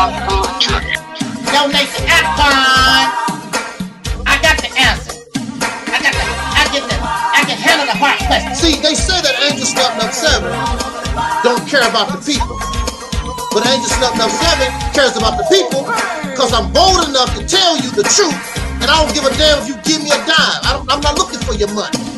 Donation icon. I got the answer. I can handle the hard question. See, they say that Angelsnupnup7 don't care about the people, but Angelsnupnup7 cares about the people, because I'm bold enough to tell you the truth, and I don't give a damn if you give me a dime. I'm not looking for your money.